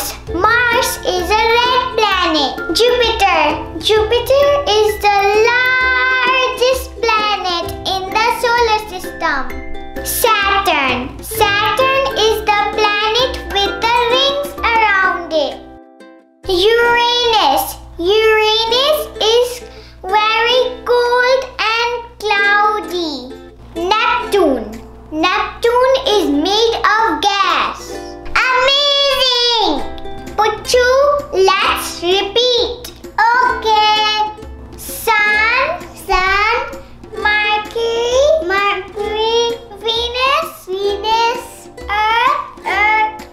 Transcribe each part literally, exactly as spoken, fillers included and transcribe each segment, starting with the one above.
Mars. Mars is a red planet. Jupiter. Jupiter is the largest planet in the solar system. Saturn. Saturn is the planet with the rings around it. Uranus. Uranus is very cold and cloudy. Neptune. Neptune is made of gas. Amazing! Puchu, let's repeat. Okay. Sun. Sun. Mercury. Mercury. Venus. Venus. Earth. Earth.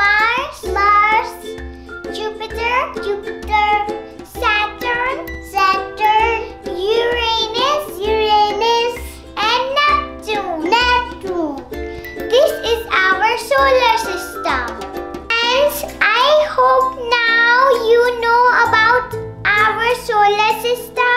Mars. Mars. Jupiter. Jupiter. Saturn. Saturn. Uranus. Uranus. And Neptune. Neptune. This is our solar system. Friends, I hope now you know about our solar system.